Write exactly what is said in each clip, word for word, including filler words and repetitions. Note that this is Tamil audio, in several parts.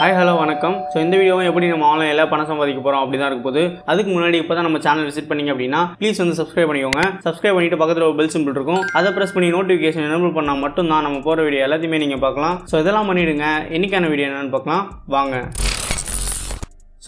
Hi, hello, welcome. So in this video, we will see how to earn money online. That's why if you visit our channel, please subscribe. Subscribe and press the bell symbol. That press the notification enable பண்ணா தான் நம்ம போற வீடியோ எல்லாத்தையுமே நீங்க பார்க்கலாம். சோ இதெல்லாம் பண்ணிடுங்க. இன்னைக்கான வீடியோ என்னன்னு பார்க்கலாம். வாங்க.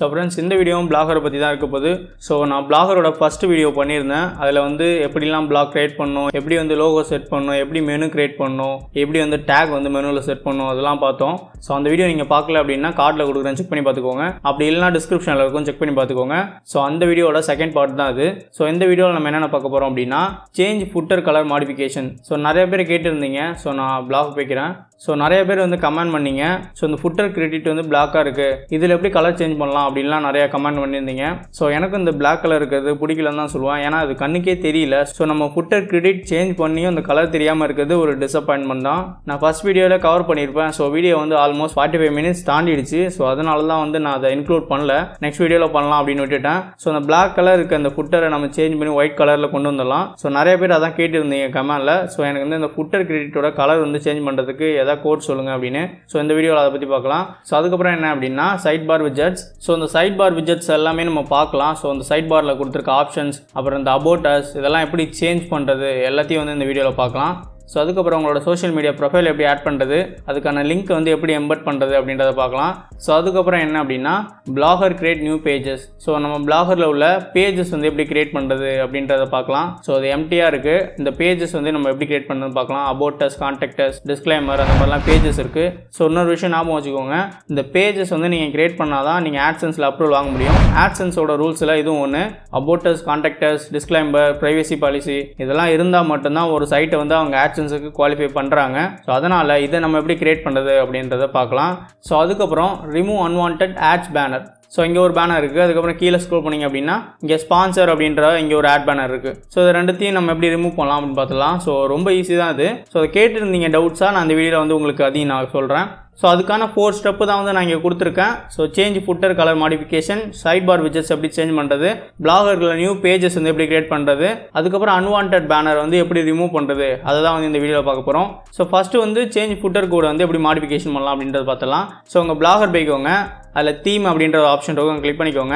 So friends, in the video blogger பத்தி தான் இருக்க போகுது. So நான் bloggerோட first video பண்ணிருந்தேன். அதுல வந்து எப்படிலாம் blog create பண்ணனும், எப்படி வந்து logo set பண்ணனும், எப்படி menu create பண்ணனும், எப்படி வந்து tag வந்து menuல set பண்ணனும் அதெல்லாம் பார்த்தோம். So அந்த வீடியோ நீங்க பார்க்கல அப்படினா கார்ட்ல கொடுக்கிறேன் செக் பண்ணி பாத்துக்கோங்க. அப்படி இல்லனா descriptionல இருக்கும் செக் பண்ணி பாத்துக்கோங்க. So அந்த வீடியோட second part தான் அது. So இந்த வீடியோல நம்ம என்னென்ன பார்க்க போறோம் அப்படினா change footer color modification. So நிறைய பேர் கேட்டிருந்தீங்க. So நான் blog பேக்கிறேன். So நிறைய பேர் வந்து கமெண்ட் பண்ணீங்க. So இந்த footer credit வந்து black-ஆ இருக்கு. இதுல எப்படி கலர் चेंज பண்ணலாம் அப்படிலாம் நிறைய கமெண்ட் பண்ணிருந்தீங்க. So எனக்கு இந்த black கலர் இருக்குது பிடிக்கலன்னு தான் சொல்றேன். ஏனா அது கண்ணுக்கே தெரியல. So நம்ம footer credit change பண்ணியும் அந்த கலர் தெரியாம இருக்குது ஒரு disappointment தான். நான் first videoல cover பண்ணிருப்பேன். So video வந்து almost forty-five minutes தாண்டிடுச்சு. So அதனால தான் வந்து நான் அதை include பண்ணல. Next videoல பண்ணலாம் அப்படினு விட்டுட்டேன். So அந்த black கலர் இருக்க அந்த footer நம்ம change பண்ணி white கலர்ல கொண்டு வந்தலாம். So நிறைய பேர் அத கேட்டிருந்தீங்க கமெண்ட்ல. So எனக்கு வந்து இந்த footer creditோட கலர் வந்து change பண்றதுக்கு Code சொல்லுங்க அப்படினே சோ இந்த வீடியோல அத பத்தி பார்க்கலாம் சோ அதுக்கு அப்புறம் என்ன அப்படினா sidebar widgets சோ இந்த sidebar widgets எல்லாமே நம்ம பார்க்கலாம் சோ இந்த sidebarல கொடுத்திருக்க options அப்புறம் இந்த about us இதெல்லாம் எப்படி change பண்றது எல்லாத்தையும் வந்து இந்த வீடியோல பார்க்கலாம் சோ அதுக்கு அப்புறம் உங்களோட social media profile எப்படி ஆட் பண்றது அதுக்கான லிங்க் வந்து எப்படி embed பண்றது அப்படின்றத பார்க்கலாம் சோ அதுக்கு அப்புறம் என்ன அப்படினா blogger create new pages so நம்ம bloggerல உள்ள pages வந்து எப்படி create பண்றது அப்படின்றத பார்க்கலாம் சோ அது எம்டியா இருக்கு இந்த pages வந்து நம்ம எப்படி create பண்றது பார்க்கலாம் about us contact us disclaimer அந்த மாதிரிலாம் pages இருக்கு சோ இன்னொரு விஷயம் ஞாபகம் வச்சுக்கோங்க இந்த pages வந்து நீங்க create பண்ணாதான் நீங்க AdSenseல அப்ரூவல் வாங்க முடியும் AdSenseோட ரூல்ஸ்ல இதுவும் ஒன்னு about us contact us disclaimer privacy policy இதெல்லாம் இருந்தா மட்டும் தான் ஒரு சைட் வந்து அவங்க க்கு குவாலிஃபை பண்றாங்க சோ அதனால இத நம்ம எப்படி கிரியேட் பண்றது அப்படின்றத பார்க்கலாம் சோ அதுக்கு அப்புறம் remove unwanted ads banner so இங்க ஒரு பேனர் இருக்கு அதுக்கு அப்புறம் கீழ ஸ்க்ரோல் பண்ணீங்க அப்படினா இங்க ஸ்பான்சர் அப்படின்ற இங்க ஒரு ஆட் பேனர் இருக்கு சோ இது ரெண்டுத்தையும் நம்ம எப்படி ரிமூவ் பண்ணலாம் அப்படி பார்த்தலாம் சோ ரொம்ப ஈஸி தான் இது சோ அத கேட்டிருந்தீங்க டவுட்ஸா நான் அந்த வீடியோல வந்து உங்களுக்கு அதையும் நான் சொல்றேன் சோ அதுக்கான four ஸ்டெப் தான் வந்து நான் இங்க கொடுத்திருக்கேன் so change footer color modification sidebar widgets எப்படி change பண்றது bloggerல new pages வந்து எப்படி கிரியேட் பண்றது அதுக்கு அப்புறம் unwanted banner வந்து எப்படி ரிமூவ் பண்றது அத தான் வந்து இந்த வீடியோல பார்க்க போறோம் சோ ஃபர்ஸ்ட் வந்து change footer கோட வந்து எப்படி மாடிஃபிகேஷன் பண்ணலாம் அப்படின்றத பார்த்தலாம் சோ உங்க blogger பேய்க்கோங்க அதுல theme அப்படிங்கற ஒரு ஆப்ஷன் இருக்கும் கிளிக் பண்ணிக்கோங்க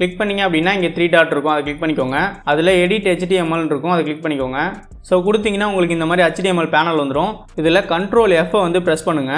கிளிக் பண்ணீங்க அப்படினா இங்க three டாட் இருக்கும் அதை கிளிக் பண்ணிக்கோங்க அதுல edit html ன்னு இருக்கும் அதை கிளிக் பண்ணிக்கோங்க சோ கொடுத்தீங்கன்னா உங்களுக்கு இந்த மாதிரி html பேனல் வந்துரும் இதுல control f வந்து பிரஸ் பண்ணுங்க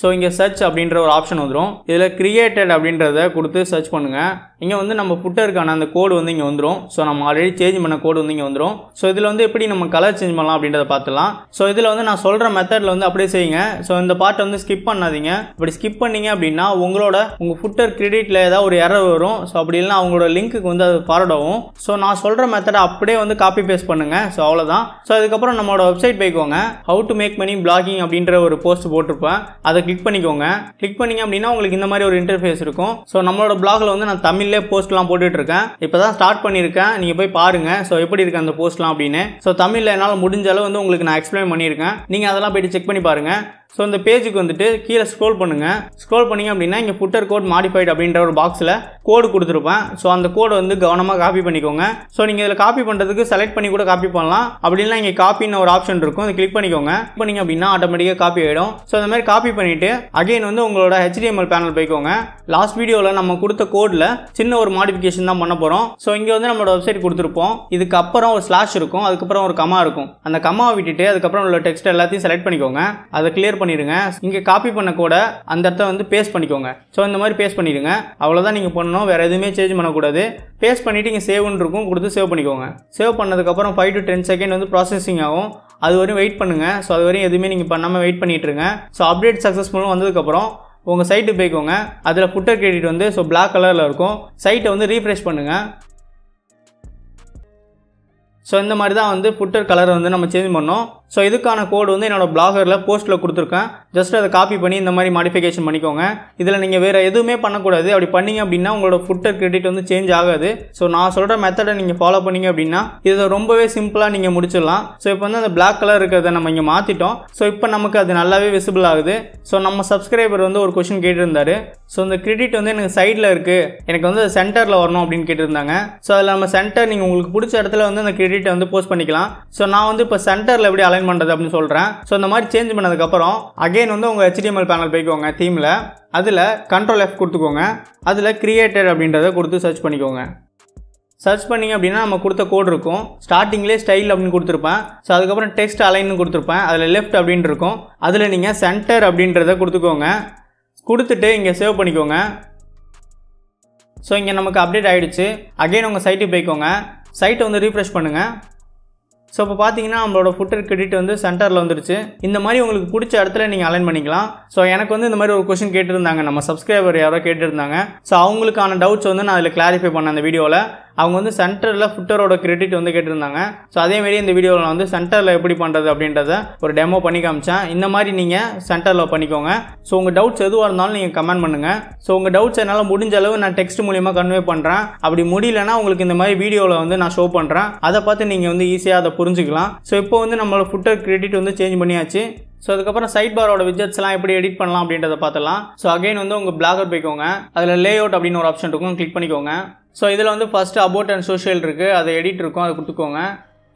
So இங்க search அப்படிங்கற ஒரு ஆப்ஷன் வந்துரும். இதுல created அப்படிங்கறத கொடுத்து search பண்ணுங்க. இங்க வந்து நம்ம footerக்கான அந்த கோட் வந்து இங்க வந்துரும். சோ நம்ம ஆல்ரெடி change பண்ண கோட் வந்து இங்க வந்துரும். சோ இதுல வந்து எப்படி நம்ம கலர் change பண்ணலாம் அப்படிங்கறத பார்த்தலாம். சோ இதுல வந்து நான் சொல்ற மெத்தட்ல வந்து அப்படியே செய்யுங்க. சோ இந்த பார்ட் வந்து skip பண்ணாதீங்க. இப்படி skip பண்ணீங்க அப்படினா உங்களோட உங்க footer creditல ஏதாவது ஒரு error வரும். சோ அப்படி இல்லனா அவங்களோட லிங்க்க்கு வந்து அது forward ஆகும். சோ நான் சொல்ற மெத்தட அப்படியே வந்து copy paste பண்ணுங்க. சோ அவ்வளவுதான். சோ அதுக்கு அப்புறம் நம்மளோட வெப்சைட் போய்க்கோங்க. How to make money blogging அப்படிங்கற ஒரு போஸ்ட் போட்டுருப்பேன். அத கிளிக் பண்ணிக்கோங்க கிளிக் பண்ணீங்க அப்படினா உங்களுக்கு இந்த மாதிரி ஒரு இன்டர்ஃபேஸ் இருக்கும் சோ நம்மளோட blogல வந்து நான் தமிழ்ல போஸ்ட்லாம் போட்டுட்டு இருக்கேன் இப்போதான் ஸ்டார்ட் பண்ணிருக்கேன் நீங்க போய் பாருங்க சோ எப்படி இருக்கு அந்த போஸ்ட்லாம் அப்படினே சோ தமிழ்ல என்னால முடிஞ்ச அளவு வந்து உங்களுக்கு நான் எக்ஸ்பிளைன் பண்ணிருக்கேன் நீங்க அதெல்லாம் போய் செக் பண்ணி பாருங்க சோ இந்த பேஜுக்கு வந்துட்டு கீழ ஸ்க்ரோல் பண்ணுங்க ஸ்க்ரோல் பண்ணீங்க அப்படினா இங்க footer code modified அப்படிங்கற ஒரு பாக்ஸ்ல கோட் கொடுத்திருப்பேன் சோ அந்த கோட் வந்து கவனமா காப்பி பண்ணிக்கோங்க சோ நீங்க இதல காப்பி பண்றதுக்கு செலக்ட் பண்ணி கூட காப்பி பண்ணலாம் அப்படினா இங்க காப்பின ஒரு ஆப்ஷன் இருக்கும் அதை கிளிக் பண்ணிக்கோங்க கிளிக் பண்ணீங்க அப்படினா ஆட்டோமேட்டிக்கா காப்பி ஆயிடும் சோ இந்த மாதிரி காப்பி பண்ணிட்டு அகைன் வந்து உங்களோட H T M L panel போய்க்கோங்க லாஸ்ட் வீடியோல நம்ம கொடுத்த கோட்ல சின்ன ஒரு மாடிஃபிகேஷன் தான் பண்ண போறோம் சோ இங்க வந்து நம்மளோட வெப்சைட் கொடுத்திருப்போம் இதுக்கு அப்புறம் ஒரு ஸ்லாஷ் இருக்கும் அதுக்கு அப்புறம் ஒரு கமா இருக்கும் அந்த கமாவை விட்டுட்டு அதுக்கு அப்புறம் உள்ள டெக்ஸ்ட் எல்லாத்தையும் செலக்ட் பண்ணிக்கோங்க அத கிளியர் பண்ணிடுங்க இங்க காப்பி பண்ண கோட அந்த இடத்தை வந்து பேஸ்ட் பண்ணிக்கோங்க சோ இந்த மாதிரி பேஸ்ட் பண்ணிடுங்க அவ்வளவுதான் நீங்க பண்ணனும் வேற எதுமே சேஞ்ச் பண்ண கூடாது பேஸ்ட் பண்ணிட்டு இங்க சேவ் ன்னு இருக்கும் கொடுத்து சேவ் பண்ணிக்கோங்க சேவ் பண்ணதுக்கு அப்புறம் five to ten செகண்ட் வந்து processing ஆகும் அது வரையும் வெயிட் பண்ணுங்க சோ அது வரையும் எதுமே நீங்க பண்ணாம வெயிட் பண்ணிட்டு இருங்க சோ அப்டேட் சக்சஸ்ஃபுல்லா வந்ததுக்கு அப்புறம் உங்க சைட் போய்க்கோங்க அதுல footer credit வந்து சோ black கலர்ல இருக்கும் சைட்டை வந்து refresh பண்ணுங்க சோ இந்த மாதிரி தான் வந்து footer கலர் வந்து நம்ம change பண்ணோம் சோ இதுக்கான கோட் வந்து என்னோட bloggerல போஸ்ட்ல கொடுத்திருக்கேன் ஜஸ்ட் அத காப்பி பண்ணி இந்த மாதிரி மாடிஃபிகேஷன் பண்ணிக்கோங்க இதல நீங்க வேற எதுவுமே பண்ண கூடாது அப்படி பண்ணீங்க அப்படினா உங்களோட footer credit வந்து change ஆகாது சோ நான் சொல்ற மெத்தட நீங்க ஃபாலோ பண்ணீங்க அப்படினா இது ரொம்பவே சிம்பிளா நீங்க முடிச்சிடலாம் சோ இப்போ வந்து அந்த black கலர் இருக்கறத நம்ம இங்க மாத்திட்டோம் சோ இப்போ நமக்கு அது நல்லாவே விசிபிள் ஆகுது சோ நம்ம சப்ஸ்கிரைபர் வந்து ஒரு क्वेश्चन கேட்டிருந்தாரு சோ அந்த credit வந்து எனக்கு சைடுல இருக்கு எனக்கு வந்து சென்டர்ல வரணும் அப்படி கேட்டிருந்தாங்க சோ அதல நம்ம சென்டர் நீங்க உங்களுக்கு பிடிச்ச இடத்துல வந்து அந்த credit வந்து போஸ்ட் பண்ணிக்கலாம் சோ நான் வந்து இப்போ சென்டர்ல அப்படியே align பண்றது அப்படினு சொல்றேன் சோ இந்த மாதிரி change பண்ணதுக்கு அப்புறம் again வந்து உங்க H T M L panel போய்க்கோங்க themeல அதுல control F கொடுத்துக்கோங்க அதுல created அப்படின்றதை கொடுத்து search பண்ணிக்கோங்க search பண்ணீங்க அப்படினா நம்ம கொடுத்த கோட் இருக்கும் starting லே style அப்படினு கொடுத்திருப்பேன் சோ அதுக்கு அப்புறம் text align னு கொடுத்திருப்பேன் அதுல left அப்படினு இருக்கும் அதுல நீங்க center அப்படின்றதை கொடுத்துக்கோங்க கொடுத்துட்டு இங்க சேவ் பண்ணிக்கோங்க சோ இங்க நமக்கு அப்டேட் ஆயிடுச்சு again உங்க சைட் போய்க்கோங்க சைட் வந்து refresh பண்ணுங்க So, if you look at the footer credit in the center, in the Mari will put Chartha and Alan Manikla. So, Yanakon the Maru question catered in the subscriber Yara catered in the So, Angulkan doubts on the clarify on the video. Among the center footer or credit on the Cateranga. So, they made in the video on the center library panda the Abdinta or demo Panikamcha in the Marininga, center la Panikonga. So, doubts are not in a command Mananga. So, doubts and all Mudinjalo and text Mulima convey Pandra. Abdi Mudilana in the my video on the show Pandra. Other pathaning on the easy other. So, இப்போ வந்து நம்மளோட footer credit வந்து change பண்ணியாச்சு சோ அதுக்கு அப்புறம் சைடுபாரோட widgets எல்லாம் எப்படி எடிட் பண்ணலாம் அப்படின்றத பார்க்கலாம் சோ again வந்து உங்க blogger போய்க்கோங்க அதுல layout அப்படின ஒரு ஆப்ஷன் இருக்கும் கிளிக் பண்ணிக்கோங்க சோ இதுல வந்து first about and social இருக்கு அதை எடிட் இருக்கும் அதை கொடுத்துக்கோங்க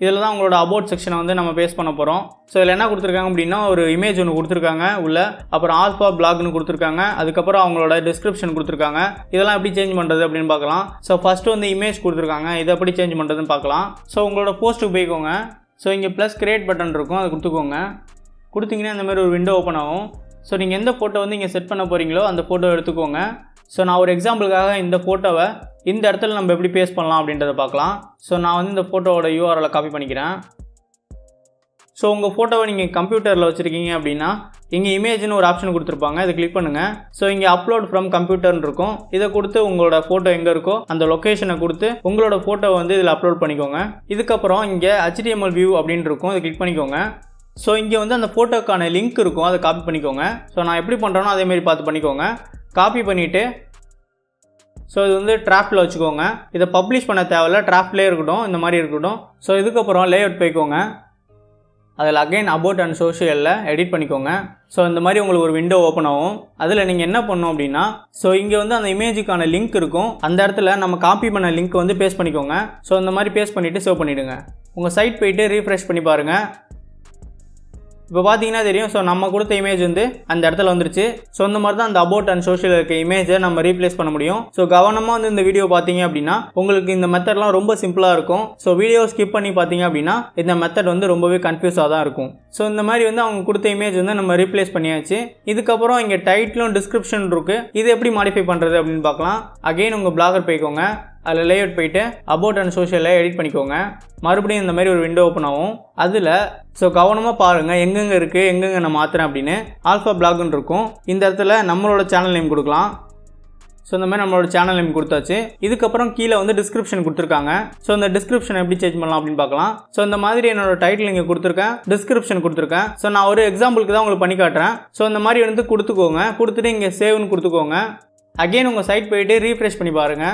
இதெல்லாம் தான் உங்களோட about செக்ஷனை வந்து நம்ம பேஸ் பண்ண போறோம் சோ இதல என்ன கொடுத்திருக்காங்க அப்படினா ஒரு இமேஜ் ஒன்னு கொடுத்திருக்காங்க உள்ள அப்புறம் alpha blog னு கொடுத்திருக்காங்க அதுக்கு அப்புறம் அவங்களோட description கொடுத்திருக்காங்க இதெல்லாம் எப்படி change பண்றது அப்படினு பார்க்கலாம் சோ ஃபர்ஸ்ட் வந்து image கொடுத்திருக்காங்க இத எப்படி change பண்றதுன்னு பார்க்கலாம் சோ உங்களோட போஸ்ட் போய்க்கோங்க சோ இங்க plus create பட்டன் இருக்கும் அதை கொடுத்துக்கோங்க கொடுத்தீங்கன்னா இந்த மாதிரி ஒரு விண்டோ ஓபன் ஆகும் சோ நீங்க எந்த போட்டோ வந்து இங்க செட் பண்ண போறீங்களோ அந்த போட்டோ எடுத்துக்கோங்க சோ நான் ஒரு எக்ஸாம்பிளுக்காக இந்த போட்டோவை இந்த இடத்துல நம்ம எப்படி பேஸ்ட் பண்ணலாம் அப்படின்றத பார்க்கலாம் சோ நான் வந்து இந்த போட்டோவோட U R L காப்பி பண்ணிக்கிறேன் சோ உங்க போட்டோவை நீங்க கம்ப்யூட்டர்ல வச்சிருக்கீங்க அப்படினா இங்க இமேஜ் னு ஒரு ஆப்ஷன் கொடுத்திருப்பாங்க இத கிளிக் பண்ணுங்க சோ இங்க அப்லோட் फ्रॉम கம்ப்யூட்டர் னு இருக்கும் இத கொடுத்து உங்களோட போட்டோ எங்க இருக்கோ அந்த லொகேஷனை கொடுத்து உங்களோட போட்டோவை வந்து இதல அப்லோட் பண்ணிக்கோங்க இதுக்கு அப்புறம் இங்க H T M L view அப்படினு இருக்கும் இத கிளிக் பண்ணிக்கோங்க சோ இங்க வந்து அந்த போட்டோக்கான லிங்க் இருக்கும் அத காப்பி பண்ணிக்கோங்க சோ நான் எப்படி பண்றேனோ அதே மாதிரி பார்த்து பண்ணிக்கோங்க காப்பி பண்ணிட்டு சோ இது வந்து டிராப்ல வச்சுக்கோங்க இத பப்ளிஷ் பண்ண தேவல டிராப்லயே இருக்கட்டும் இந்த மாதிரி இருக்கட்டும் சோ இதுக்கு அப்புறம் லேஅவுட் போய்க்கோங்க அதுல again about and social ல எடிட் பண்ணிக்கோங்க சோ இந்த மாதிரி உங்களுக்கு ஒரு விண்டோ ஓபன் ஆகும் அதுல நீங்க என்ன பண்ணனும் அப்படினா சோ இங்க வந்து அந்த இமேஜ்க்கான லிங்க் இருக்கும் அந்த இடத்துல நம்ம காப்பி பண்ண லிங்க் வந்து பேஸ்ட் பண்ணிக்கோங்க சோ இந்த மாதிரி பேஸ்ட் பண்ணிட்டு சேவ் பண்ணிடுங்க உங்க சைட் போய்ட்டு refresh பண்ணி பாருங்க இப்போ பாத்தீங்கன்னா தெரியும் சோ நம்ம கொடுத்த இமேஜ் வந்து அந்த இடத்துல வந்துருச்சு சோ இந்த மாதிரி தான் அந்த about and social இருக்க இமேஜை நம்ம ரீப்ளேஸ் பண்ண முடியும் சோ கவனமா வந்து இந்த வீடியோ பாத்தீங்க அப்படினா உங்களுக்கு இந்த மெத்தட்லாம் ரொம்ப சிம்பிளா இருக்கும் சோ வீடியோ ஸ்கிப் பண்ணி பாத்தீங்க அப்படினா இந்த மெத்தட் வந்து ரொம்பவே கன்ஃபியூஸா தான் இருக்கும் சோ இந்த மாதிரி வந்து அவங்க கொடுத்த இமேஜ் வந்து நம்ம ரீப்ளேஸ் பண்ணியாச்சு இதுக்கு அப்புறம் இங்க டைட்டிலும் டிஸ்கிரிப்ஷன் இருக்கு இது எப்படி மாடிஃபை பண்றது அப்படினு பார்க்கலாம் again உங்க blogger போய்க்கோங்க அதுல லேஅவுட் போய்ட்டு about and social ல எடிட் பண்ணிக்கோங்க மறுபடியும் இந்த மாதிரி ஒரு விண்டோ ஓபன் ஆகும் அதுல சோ கவனமா பாருங்க எங்கங்க இருக்கு எங்கங்க நான் மாத்துறேன் அப்படினு alpha blog னு இருக்கும் இந்த இடத்துல நம்மளோட சேனல் நேம் கொடுக்கலாம் சோ இந்த மாதிரி நம்மளோட சேனல் நேம் கொடுத்தாச்சு இதுக்கு அப்புறம் கீழ வந்து டிஸ்கிரிப்ஷன் கொடுத்திருக்காங்க சோ இந்த டிஸ்கிரிப்ஷனை எப்படி சேஞ்ச் பண்ணலாம் அப்படினு பார்க்கலாம் சோ இந்த மாதிரி என்னோட டைட்டில் இங்க கொடுத்திருக்கேன் டிஸ்கிரிப்ஷன் கொடுத்திருக்கேன் சோ நான் ஒரு எக்ஸாம்பிளுக்கு தான் உங்களுக்கு பண்ணி காட்றேன் சோ இந்த மாதிரி வந்து கொடுத்துக்கோங்க கொடுத்துட்டு இங்க சேவ் னு கொடுத்துக்கோங்க again உங்க சைட் போய்ட்டு refresh பண்ணி பாருங்க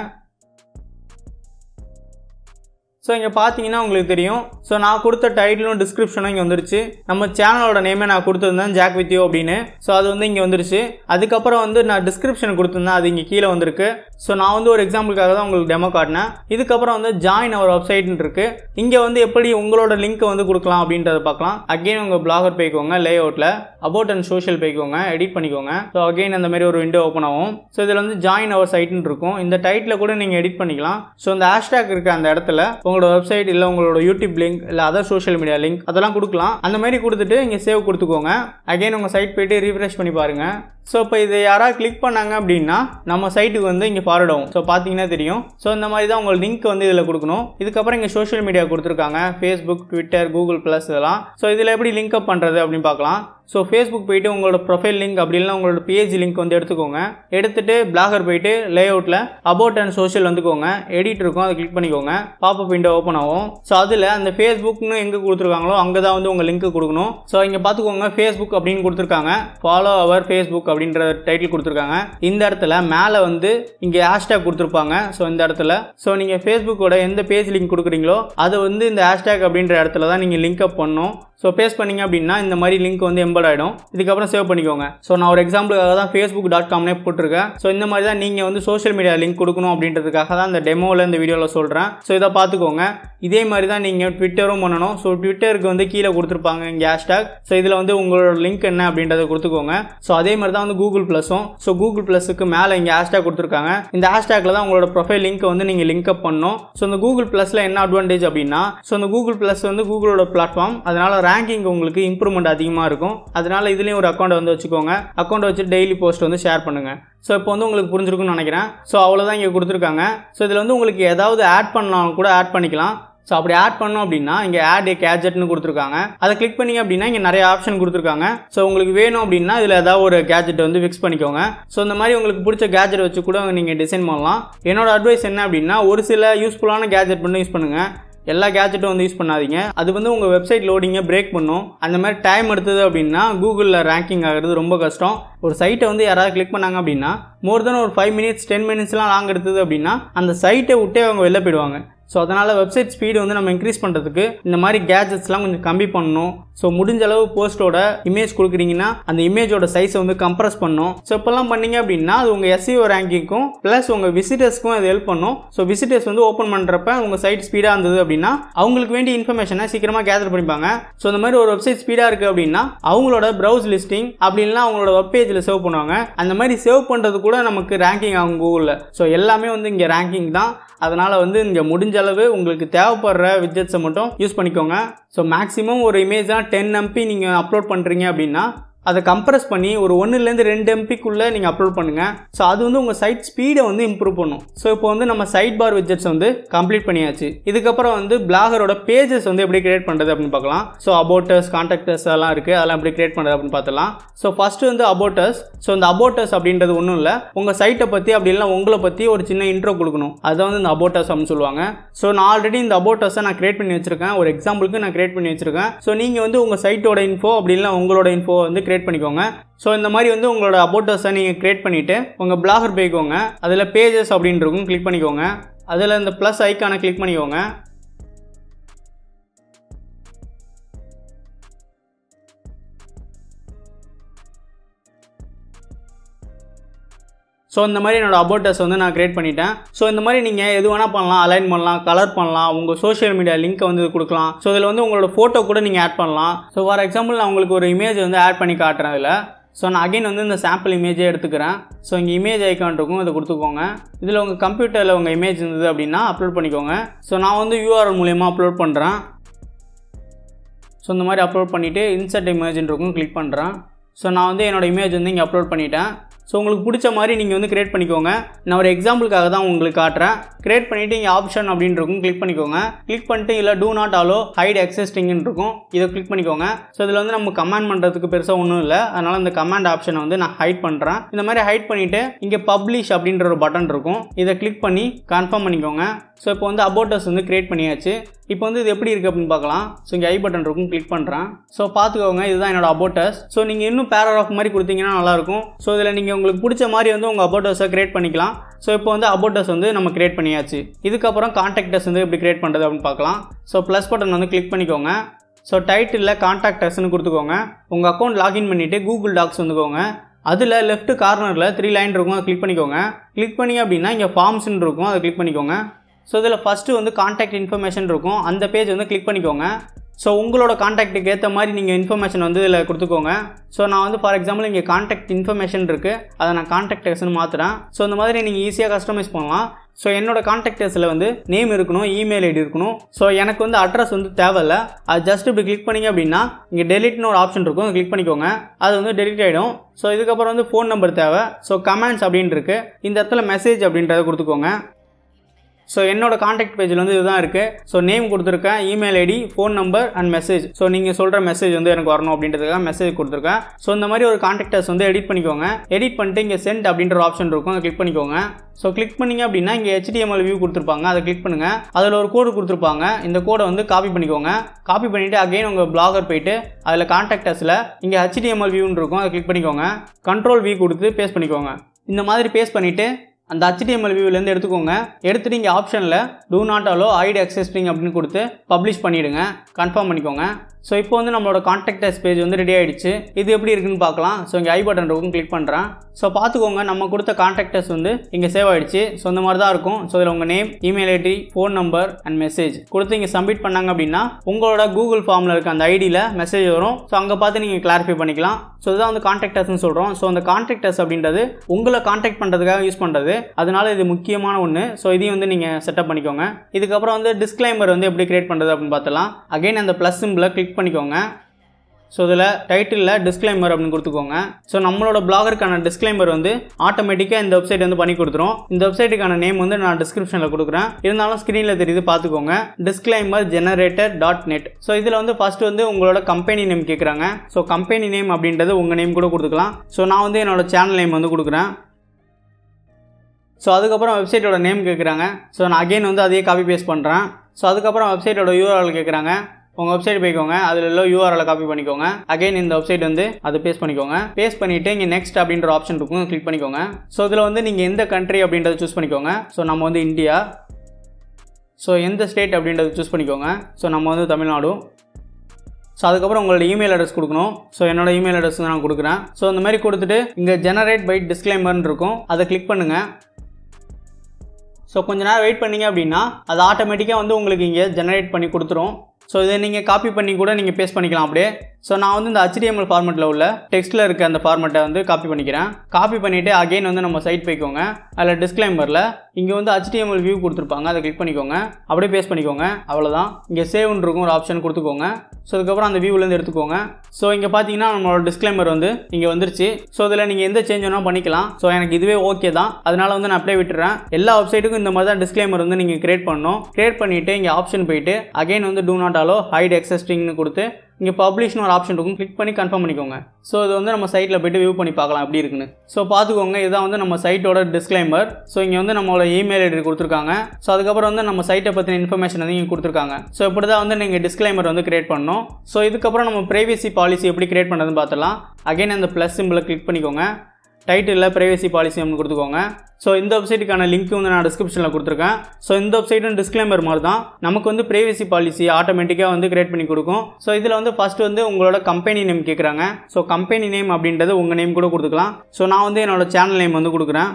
சோ இங்க பாத்தீங்கன்னா உங்களுக்கு தெரியும் சோ நான் கொடுத்த டைட்டிலும் டிஸ்கிரிப்ஷனும் இங்க வந்துருச்சு நம்ம சேனலோட நேமே நான் கொடுத்திருந்தேன் Jack With You அப்படினு சோ அது வந்து இங்க வந்துருச்சு அதுக்கு அப்புறம் வந்து நான் டிஸ்கிரிப்ஷன் கொடுத்திருந்தேன் அது இங்க கீழ வந்திருக்கு சோ நான் வந்து ஒரு எக்ஸாம்பிளுக்காக தான் உங்களுக்கு டெமோ காட்டினேன் இதுக்கு அப்புறம் வந்து join our website னு இருக்கு இங்க வந்து எப்படி உங்களோட லிங்க் வந்து கொடுக்கலாம் அப்படின்றத பார்க்கலாம் again உங்க blogger பேய்க்கோங்க layoutல about and social பேய்க்கோங்க எடிட் பண்ணிக்கோங்க சோ again அந்த மாதிரி ஒரு விண்டோ ஓபன் ஆகும் சோ இதல வந்து join our site னு இருக்கும் இந்த டைட்டில கூட நீங்க எடிட் பண்ணிக்கலாம் சோ அந்த ஹேஷ்டேக் இருக்கு அந்த இடத்துல உங்களோட வெப்சைட் இல்ல உங்களோட YouTube லிங்க் இல்ல अदर சோஷியல் மீடியா லிங்க் அதெல்லாம் கொடுக்கலாம் அந்த மாதிரி கொடுத்துட்டு இங்க சேவ் கொடுத்துக்கோங்க again உங்க சைட் போய்ட்டு refresh பண்ணி பாருங்க சோ இப்போ இத யாரா கிளிக் பண்ணாங்க அப்படினா நம்ம சைட்டுக்கு வந்து இங்க ஃபார்வர்ட் ஆகும் சோ பாத்தீங்கன்னா தெரியும் சோ இந்த மாதிரி தான் உங்க லிங்க் வந்து இதல கொடுக்கணும் இதுக்கு அப்புறம் இங்க சோஷியல் மீடியா கொடுத்திருக்காங்க Facebook Twitter Google+ இதெல்லாம் சோ இதல எப்படி லிங்க் அப் பண்றது அப்படினு பார்க்கலாம் சோ Facebook போய்ட்டு உங்களோட profile link அப்படி இல்லனா உங்களோட page link வந்து எடுத்துக்கோங்க எடுத்துட்டு blogger போய்ட்டு layoutல about and social வந்துக்கோங்க edit இருக்கும் அத கிளிக் பண்ணிக்கோங்க pop up window open ஆகும் சோ அதுல அந்த Facebook னு எங்க கொடுத்திருக்காங்களோ அங்க தான் வந்து உங்க link கொடுக்கணும் சோ இங்க பாத்துக்கோங்க Facebook அப்படினு கொடுத்திருக்காங்க follow our Facebook அப்படிங்கற டைட்டில் கொடுத்திருக்காங்க இந்த இடத்துல மேலே வந்து இங்க ஹேஷ்டேக் கொடுத்திருப்பாங்க சோ இந்த இடத்துல சோ நீங்க Facebook ஓட எந்த page link கொடுக்கறீங்களோ அது வந்து இந்த ஹேஷ்டேக் அப்படிங்கற இடத்துல தான் நீங்க link up பண்ணனும் சோ பேஸ்ட் பண்ணீங்க அப்படினா இந்த மாதிரி link வந்து convert ஆயிடும். இதுக்கப்புறம் சேவ் பண்ணிக்கோங்க. சோ நான் ஒரு எக்ஸாம்பிளுக்காக தான் facebook dot com னே போட்டுருக்கேன். சோ இந்த மாதிரி தான் நீங்க வந்து social media link கொடுக்கணும் அப்படின்றதுக்காக தான் இந்த டெமோல இந்த வீடியோல சொல்றேன். சோ இத பாத்துக்கோங்க. இதே மாதிரி தான் நீங்க ட்விட்டரும் பண்ணனும். சோ ட்விட்டருக்கு வந்து கீழ கொடுத்திருப்பாங்க இங்க hashtag. சோ இதுல வந்து உங்களோட link என்ன அப்படின்றத கொடுத்துக்கோங்க. சோ அதே மாதிரி தான் வந்து google plus-ம். சோ google plus-க்கு மேல இங்க hashtag கொடுத்திருக்காங்க. இந்த hashtag-ல தான் உங்களோட profile link வந்து நீங்க link up பண்ணனும். சோ இந்த google plus-ல என்ன advantage அப்படினா சோ இந்த google plus வந்து googleோட platform. அதனால ranking உங்களுக்கு improvement அதிகமா இருக்கும். அதனால இதுலயும் ஒரு அக்கவுண்ட் வந்து வெச்சுக்கோங்க. அக்கவுண்ட் வச்சு daily post வந்து share பண்ணுங்க. சோ இப்போ வந்து உங்களுக்கு புரிஞ்சிருக்கும்னு நினைக்கிறேன். சோ அவ்வளவுதான் இங்க கொடுத்திருக்காங்க. சோ இதுல வந்து உங்களுக்கு ஏதாவது ஆட் பண்ணலாம் கூட ஆட் பண்ணிக்கலாம். சோ அப்படி ஆட் பண்ணனும் அப்படினா இங்க add a gadget னு கொடுத்திருக்காங்க. அத click பண்ணீங்க அப்படினா இங்க நிறைய ஆப்ஷன் கொடுத்திருக்காங்க. சோ உங்களுக்கு வேணும் அப்படினா இதுல ஏதாவது ஒரு gadget வந்து fix பண்ணிக்கோங்க. சோ இந்த மாதிரி உங்களுக்கு பிடிச்ச gadget வச்சு கூட நீங்க டிசைன் பண்ணலாம். என்னோட advice என்ன அப்படினா ஒரு சில யூஸ்புல்லான gadget மட்டும் யூஸ் பண்ணுங்க. எல்லா கேட்ஜெட்டும் வந்து யூஸ் பண்ணாதீங்க. அது வந்து உங்க வெப்சைட் லோடிங்கை பிரேக் பண்ணும். அந்த மாதிரி டைம் எடுத்தது அப்படின்னா கூகுளில் ரேங்கிங் ஆகிறது ரொம்ப கஷ்டம். ஒரு சைட்டை வந்து யாராவது கிளிக் பண்ணாங்க அப்படின்னா மோர் தென் ஒரு ஃபைவ் மினிட்ஸ் டென் மினிட்ஸ்லாம் லாங் எடுத்தது அப்படின்னா அந்த சைட்டை விட்டே அவங்க வெளில போயிடுவாங்க. ஸோ அதனால வெப்சைட் ஸ்பீடு வந்து நம்ம இன்க்ரீஸ் பண்ணுறதுக்கு இந்த மாதிரி கேட்ஜெட்ஸ்லாம் கொஞ்சம் கம்மி பண்ணணும். ஸோ முடிஞ்ச அளவு போஸ்டோட இமேஜ் கொடுக்குறீங்கன்னா அந்த இமேஜோட சைஸை வந்து கம்ப்ரஸ் பண்ணணும். ஸோ இப்போல்லாம் பண்ணீங்க அப்படின்னா அது உங்கள் எஸ்இஓ ரேங்கிங்க்கும் ப்ளஸ் உங்கள் விசிட்டர்ஸ்க்கும் அது ஹெல்ப் பண்ணும். ஸோ விசிட்டர்ஸ் வந்து ஓப்பன் பண்ணுறப்ப உங்கள் சைட் ஸ்பீடாக இருந்தது அப்படின்னா அவங்களுக்கு வேண்டிய இன்ஃபர்மேஷனை சீக்கிரமாக கேதர் பண்ணிப்பாங்க. ஸோ இந்த மாதிரி ஒரு வெப்சைட் ஸ்பீடாக இருக்குது அப்படின்னா அவங்களோட ப்ரௌஸ் லிஸ்டிங் அப்படின்னா அவங்களோட வெப் பேஜில் சேவ் பண்ணுவாங்க. அந்த மாதிரி சேவ் பண்ணுறது கூட நமக்கு ரேங்கிங் ஆகும் கூகுளில். ஸோ எல்லாமே வந்து இங்கே ரேங்கிங் தான். அதனால் வந்து இங்கே முடிஞ்ச அளவு உங்களுக்கு தேவைப்படுற விட்ஜெட்ஸை மட்டும் யூஸ் பண்ணிக்கோங்க. ஸோ மேக்ஸிமம் ஒரு இமேஜ் தான் டென் எம்பி நீங்கள் அப்லோட் பண்ணுறீங்க அப்படின்னா அதை கம்ப்ரஸ் பண்ணி ஒரு ஒன்றுலேருந்து ரெண்டு எம்பிக்குள்ளே நீங்கள் அப்லோட் பண்ணுங்கள். ஸோ அது வந்து உங்கள் சைட் ஸ்பீடை வந்து இம்ப்ரூவ் பண்ணும். ஸோ இப்போ வந்து நம்ம சைட் பார் விட்ஜெட்ஸ் வந்து கம்ப்ளீட் பண்ணியாச்சு. இதுக்கப்புறம் வந்து பிளாகரோட பேஜஸ் வந்து எப்படி கிரியேட் பண்ணுறது அப்படின்னு பார்க்கலாம். ஸோ அபோட்டர்ஸ் கான்டாக்டர்ஸ் அதெல்லாம் இருக்குது. அதெல்லாம் எப்படி கிரியேட் பண்ணுறது அப்படின்னு பார்த்துலாம். ஸோ ஃபஸ்ட்டு வந்து அபோட்டர்ஸ். ஸோ இந்த அபோட்டர்ஸ் அப்படின்றது ஒன்றும் இல்லை. உங்கள் சைட்டை பற்றி அப்படி இல்லைனா உங்களை பற்றி ஒரு சின்ன இன்ட்ரோ கொடுக்கணும். அதுதான் வந்து இந்த அபோட்டர்ஸ் அப்படின்னு சொல்லுவாங்க. ஸோ நான் ஆல்ரெடி இந்த அபோட்டர்ஸை நான் கிரியேட் பண்ணி வச்சிருக்கேன். ஒரு எக்ஸாம்பிளுக்கு நான் கிரியேட் பண்ணி வச்சிருக்கேன். ஸோ நீங்கள் வந்து உங்கள் சைட்டோட இன்ஃபோ அப்படி இல்லைனா உங்களோட இன்ஃபோ வந்து கிரியேட் பண்ணிக்கோங்க. ஸோ இந்த மாதிரி வந்து உங்களோட அபோட்டர்ஸை நீங்கள் கிரியேட் பண்ணிவிட்டு உங்கள் பிளாகர் போய்க்கோங்க. அதில் பேஜஸ் அப்படின்னு இருக்கும். கிளிக் பண்ணிக்கோங்க. அதில் இந்த ப்ளஸ் ஐக்கானை கிளிக் பண்ணிக்கோங்க. ஸோ இந்த மாதிரி என்னோடய அபோட்டர்ஸ் வந்து நான் கிரியேட் பண்ணிட்டேன். ஸோ இந்த மாதிரி நீங்கள் எது வேணால் பண்ணலாம். அலைன் பண்ணலாம், கலர் பண்ணலாம், உங்கள் சோஷியல் மீடியா லிங்க்கை வந்து கொடுக்கலாம். ஸோ இதில் வந்து உங்களோட ஃபோட்டோ கூட நீங்கள் ஆட் பண்ணலாம். ஸோ ஃபார் எக்ஸாம்பிள் நான் உங்களுக்கு ஒரு இமேஜ் வந்து ஆட் பண்ணி காட்டுறேன் இதில். ஸோ நான் அகைன் வந்து இந்த சாம்பிள் இமேஜே எடுத்துக்கிறேன். ஸோ இங்கே இமேஜ் ஐக்கான் இருக்கும், இதை கொடுத்துக்கோங்க. இதில் உங்கள் கம்ப்யூட்டரில் உங்கள் இமேஜ் இருந்தது அப்படின்னா அப்லோட் பண்ணிக்கோங்க. ஸோ நான் வந்து யூஆர்எல் மூலியமாக அப்லோட் பண்ணுறேன். ஸோ இந்த மாதிரி அப்லோட் பண்ணிவிட்டு இன்சர்ட் இமேஜின் இருக்கும், கிளிக் பண்ணுறேன். ஸோ நான் வந்து என்னோடய இமேஜ் வந்து இங்கே அப்லோட் பண்ணிட்டேன். ஸோ உங்களுக்கு பிடிச்ச மாதிரி நீங்கள் வந்து கிரியேட் பண்ணிக்கோங்க. நான் ஒரு எக்ஸாம்பிளுக்காக தான் உங்களுக்கு காட்டுறேன். கிரியேட் பண்ணிவிட்டு இங்கே ஆப்ஷன் அப்படின்னு இருக்கும், கிளிக் பண்ணிக்கோங்க. கிளிக் பண்ணிட்டு இல்லை டூ நாட் அலோ ஹைட் எக்ஸிஸ்டிங்னு இருக்கும், இதை கிளிக் பண்ணிக்கோங்க. ஸோ இதில் வந்து நம்ம கமாண்ட் பண்ணுறதுக்கு பெருசாக ஒன்றும் இல்லை. அதனால் இந்த கமாண்ட் ஆப்ஷனை வந்து நான் ஹைட் பண்ணுறேன். இந்த மாதிரி ஹைட் பண்ணிவிட்டு இங்கே பப்ளிஷ் அப்படின்ற ஒரு பட்டன் இருக்கும், இதை கிளிக் பண்ணி கன்ஃபார்ம் பண்ணிக்கோங்க. ஸோ இப்போ வந்து அபோட்டர்ஸ் வந்து கிரியேட் பண்ணியாச்சு. இப்போ வந்து இது எப்படி இருக்குது அப்படின்னு பார்க்கலாம். ஸோ இங்கே ஐ பட்டன் இருக்கும், கிளிக் பண்ணுறேன். ஸோ பார்த்துக்கோங்க, இதுதான் என்னோட அபோட்டர்ஸ். ஸோ நீங்கள் இன்னும் பேராகிராஃப் மாதிரி கொடுத்தீங்கன்னா நல்லாயிருக்கும். ஸோ இதில் நீங்கள் உங்களுக்கு பிடிச்ச மாதிரி வந்து உங்கள் அபோட்டர்ஸை கிரியேட் பண்ணிக்கலாம். ஸோ இப்போ வந்து அபோட்டர்ஸ் வந்து நம்ம கிரியேட் பண்ணியாச்சு. இதுக்கப்புறம் கான்டாக்டர்ஸ் வந்து எப்படி கிரியேட் பண்ணுறது அப்படின்னு பார்க்கலாம். ஸோ ப்ளஸ் பட்டன் வந்து கிளிக் பண்ணிக்கோங்க. ஸோ டைட்டிலில் கான்டாக்டர்ஸ்ன்னு கொடுத்துக்கோங்க. உங்கள் அக்கௌண்ட் லாகின் பண்ணிவிட்டு கூகுள் டாக்ஸ் வந்துக்கோங்க. அதில் லெஃப்ட் கார்னரில் த்ரீ லைன் இருக்கும், அதை கிளிக் பண்ணிக்கோங்க. கிளிக் பண்ணிங்க அப்படின்னா இங்கே ஃபார்ம்ஸ்ன்னு இருக்கும், அதை கிளிக் பண்ணிக்கோங்க. ஸோ இதில் ஃபஸ்ட்டு வந்து காண்டாக்ட் இன்ஃபர்மேஷன் இருக்கும், அந்த பேஜ் வந்து கிளிக் பண்ணிக்கோங்க. ஸோ உங்களோட காண்டாக்ட்டுக்கு ஏற்ற மாதிரி நீங்கள் இன்ஃபர்மேஷன் வந்து இதில் கொடுத்துக்கோங்க. ஸோ நான் வந்து ஃபார் எக்ஸாம்பிள் இங்கே காண்டாக்ட் இன்ஃபர்மேஷன் இருக்குது, அதை நான் காண்டாக்டர்ஸ்னு மாற்றுறேன். ஸோ இந்த மாதிரி நீங்கள் ஈஸியாக கஸ்டமைஸ் பண்ணலாம். ஸோ என்னோட காண்டாக்டர்ஸில் வந்து நேம் இருக்கணும், இமெயில் ஐடி இருக்கணும். ஸோ எனக்கு வந்து அட்ரஸ் வந்து தேவையில்லை. அது ஜஸ்ட் இப்படி கிளிக் பண்ணிங்க அப்படின்னா இங்கே டெலிட்னு ஒரு ஆப்ஷன் இருக்கும், கிளிக் பண்ணிக்கோங்க. அது வந்து டெலிட் ஆகிடும். ஸோ இதுக்கப்புறம் வந்து ஃபோன் நம்பர் தேவை. ஸோ கமெண்ட்ஸ் அப்படின்னு இருக்குது, இந்த இடத்துல மெசேஜ் அப்படின்றத கொடுத்துக்கோங்க. ஸோ என்னோட காண்டாக்ட் பேஜில் வந்து இதுதான் இருக்குது. ஸோ நேம் கொடுத்துருக்கேன், email ID, phone number and message. So நீங்கள் சொல்கிற மெசேஜ் வந்து எனக்கு வரணும் அப்படின்றதுக்காக மெசேஜ் கொடுத்துருக்கேன். ஸோ இந்த மாதிரி ஒரு காண்டாக்டர்ஸ் வந்து எடிட் பண்ணிக்கோங்க. எடிட் பண்ணிட்டு இங்கே சென்ட் அப்படின்ற ஆப்ஷன் இருக்கும், அதை கிளிக் பண்ணிக்கோங்க. ஸோ கிளிக் பண்ணிங்க அப்படின்னா இங்கே H T M L view கொடுத்துருப்பாங்க, அதை கிளிக் பண்ணுங்கள். அதில் ஒரு கோடு கொடுத்துருப்பாங்க, இந்த கோடை வந்து காப்பி பண்ணிக்கோங்க. காப்பி பண்ணிவிட்டு அகைன் உங்கள் பிளாகர் போய்ட்டு அதில் காண்டாக்டர்ஸில் இங்கே H T M L வியூன்னு இருக்கும், அதை கிளிக் பண்ணிக்கோங்க. கண்ட்ரோல் வியூ கொடுத்து பேஸ்ட் பண்ணிக்கோங்க. இந்த மாதிரி பேஸ்ட் பண்ணிவிட்டு அந்த H T M L வியூலேருந்து எடுத்துக்கோங்க. எடுத்துகிட்டு இங்கே ஆப்ஷனில் do not allow hide existing அப்படின்னு கொடுத்து பப்ளிஷ் பண்ணிவிடுங்க, கன்ஃபார்ம் பண்ணிக்கோங்க. So இப்போ வந்து நம்மளோட கான்டாக்ட் அஸ் பேஜ் வந்து ரெடி ஆயிடுச்சு. இது எப்படி இருக்குன்னு பார்க்கலாம். சோ இங்க ஐ பட்டன் இருக்கும், கிளிக் பண்றேன். சோ பாத்துக்கோங்க நம்ம கொடுத்த கான்டாக்ட் அஸ் வந்து இங்க சேவ் ஆயிடுச்சு. சோ இந்த மாதிரி தான் இருக்கும். சோ இதுல உங்க name, email ID, phone number and message கொடுத்து இங்க சப்மிட் பண்ணாங்க அப்படினா உங்களோட Google ஃபார்ம்ல இருக்க அந்த ஐடில மெசேஜ் வரும். சோ அங்க பார்த்து நீங்க கிளாரிஃபை பண்ணிக்கலாம். சோ இதான் வந்து கான்டாக்ட் அஸ்னு சொல்றோம். சோ அந்த கான்டாக்ட் அஸ் அப்படின்றது உங்களை கான்டாக்ட் பண்றதுக்காக யூஸ் பண்றது. அதனால இது முக்கியமான ஒன்னு. சோ இதையும் வந்து நீங்க செட்டப் பண்ணிக்கோங்க. இதுக்கு அப்புறம் வந்து டிஸ்க்ளைமர் வந்து எப்படி கிரியேட் பண்றது அப்படினு பார்த்தலாம். அகைன் அந்த பிளஸ் சிம்பிளை கிளிக் பண்ணிக்கோங்க. சோ இதுல டைட்டில்ல டிஸ்க்ளைமர் அப்படினு கொடுத்துக்கோங்க. சோ நம்மளோட பிளாகர்க்கான டிஸ்க்ளைமர் வந்து ஆட்டோமேட்டிக்கா இந்த வெப்சைட் வந்து பண்ணி கொடுத்துரும். இந்த வெப்சைட்டுக்கான நேம் வந்து நான் டிஸ்கிரிப்ஷன்ல கொடுக்குறேன். இருந்தாலும் ஸ்கிரீன்ல தெரியுது பாத்துக்கோங்க, disclaimer generator dot net. So இதுல வந்து ஃபர்ஸ்ட் வந்து உங்களோட கம்பெனி நேம் கேக்குறாங்க. சோ கம்பெனி நேம் அப்படின்றது உங்க நேம் கூட கொடுத்துக்கலாம். சோ நான் வந்து என்னோட சேனல் நேம் வந்து கொடுக்குறேன். சோ அதுக்கப்புறம் வெப்சைட்டோட நேம் கேட்குறாங்க. ஸோ நான் அகெயின் வந்து அதையே காப்பி பேஸ்ட் பண்ணுறேன். ஸோ அதுக்கப்புறம் வெப்சைட்டோட யூஆர்எல் கேட்குறாங்க. உங்கள் வெப்சைட் போய்க்கோங்க, அதில் உள்ள யூஆர்எல்லை காப்பி பண்ணிக்கோங்க. அகெயின் இந்த வெப்சைட் வந்து அதை பேஸ்ட் பண்ணிக்கோங்க. பேஸ்ட் பண்ணிவிட்டு இங்கே நெக்ஸ்ட் அப்படின்ற ஆப்ஷன் இருக்கும், கிளிக் பண்ணிக்கோங்க. ஸோ இதில் வந்து நீங்கள் எந்த கண்ட்ரி அப்படின்றத சூஸ் பண்ணிக்கோங்க. ஸோ நம்ம வந்து இந்தியா. ஸோ எந்த ஸ்டேட் அப்படின்றத சூஸ் பண்ணிக்கோங்க. ஸோ நம்ம வந்து தமிழ்நாடு. ஸோ அதுக்கப்புறம் உங்களோட இமெயில் அட்ரஸ் கொடுக்கணும். ஸோ என்னோட இமெயில் அட்ரஸ் நான் கொடுக்குறேன். ஸோ இந்த மாதிரி கொடுத்துட்டு இங்கே ஜெனரேட் பை டிஸ்க்ளைமர்னு இருக்கும், அதை கிளிக் பண்ணுங்கள். ஸோ கொஞ்ச நேரம் வெயிட் பண்ணிங்க அப்படின்னா அது ஆட்டோமேட்டிக்காக வந்து உங்களுக்கு இங்கே ஜெனரேட் பண்ணி கொடுத்துரும். ஸோ இதை நீங்கள் காப்பி பண்ணி கூட நீங்கள் பேஸ்ட் பண்ணிக்கலாம் அப்படியே. ஸோ நான் வந்து இந்த ஹெச்டிஎம்எல் ஃபார்மெட்டில் உள்ள டெக்ஸ்ட்டில் இருக்க அந்த ஃபார்மெட்டை வந்து காப்பி பண்ணிக்கிறேன். காப்பி பண்ணிவிட்டு அகெயின் வந்து நம்ம சைட் போய்க்கோங்க. அதில் டிஸ்க்ளைமரில் இங்கே வந்து ஹெச்டிஎம்எல் வியூ கொடுத்துருப்பாங்க, அதை கிளிக் பண்ணிக்கோங்க, அப்படியே பேஸ்ட் பண்ணிக்கோங்க. அவ்வளோதான். இங்கே சேவ்னு இருக்கும் ஒரு ஆப்ஷன் கொடுத்துக்கோங்க. ஸோ அதுக்கப்புறம் அந்த வியூவிலேருந்து எடுத்துக்கோங்க. ஸோ இங்கே பார்த்தீங்கன்னா நம்மளோட டிஸ்க்ளைமர் வந்து இங்கே வந்துருச்சு. ஸோ இதில் நீங்கள் எந்த சேஞ்ச் வேணாலும் பண்ணிக்கலாம். ஸோ எனக்கு இதுவே ஓகே தான், அதனால் வந்து நான் அப்படியே விட்டுறேன். எல்லா வெப்சைட்டுக்கும் இந்த மாதிரி தான் டிஸ்க்ளைமர் வந்து நீங்கள் கிரியேட் பண்ணணும். கிரியேட் பண்ணிவிட்டு இங்கே ஆப்ஷன் போயிட்டு அகெயின் வந்து டூ நாட் அலோ ஹைட் எக்ஸஸ்டிங்னு கொடுத்து இங்கே பப்ளிஷ்னு ஒரு ஆப்ஷன் இருக்கும், கிளிக் பண்ணி கன்ஃபார்ம் பண்ணிக்கோங்க. ஸோ இது வந்து நம்ம சைட்டில் போய்ட்டு வியூ பண்ணி பார்க்கலாம் எப்படி இருக்குன்னு. ஸோ பார்த்துக்கோங்க, இதுதான் வந்து நம்ம சைட்டோட டிஸ்க்ளைமர். ஸோ இங்கே வந்து நம்மளோட இமெயில் ஐடி கொடுத்துருக்காங்க. ஸோ அதுக்கப்புறம் வந்து நம்ம சைட்டை பற்றின இன்ஃபர்மேஷன் வந்து இங்கே கொடுத்துருக்காங்க. ஸோ இப்படி தான் வந்து நீங்கள் டிஸ்க்ளைமர் வந்து கிரியேட் பண்ணணும். ஸோ இதுக்கப்புறம் நம்ம ப்ரைவேசி பாலிசி எப்படி கிரியேட் பண்ணுறதுன்னு பார்த்துலாம். அகைன் அந்த ப்ளஸ் சிம்பிளை கிளிக் பண்ணிக்கோங்க. டைட்டிலில் ப்ரைவேசி பாலிசி அப்படின்னு கொடுத்துக்கோங்க. ஸோ இந்த வெப்சைட்டுக்கான லிங்க் வந்து நான் டிஸ்கிரிப்ஷனில் கொடுத்துருக்கேன். ஸோ இந்த வெப்சைட்டும் டிஸ்க்ளைமர் மாதிரி தான் நமக்கு வந்து ப்ரைவேசி பாலிசி ஆட்டோமேட்டிக்காக வந்து கிரியேட் பண்ணி கொடுக்கும். ஸோ இதில் வந்து ஃபர்ஸ்ட் வந்து உங்களோட கம்பெனி நேம் கேட்குறாங்க. ஸோ கம்பெனி நேம் அப்படின்றது உங்கள் நேம் கூட கொடுத்துக்கலாம். ஸோ நான் வந்து என்னோட சேனல் நேம் வந்து கொடுக்குறேன்.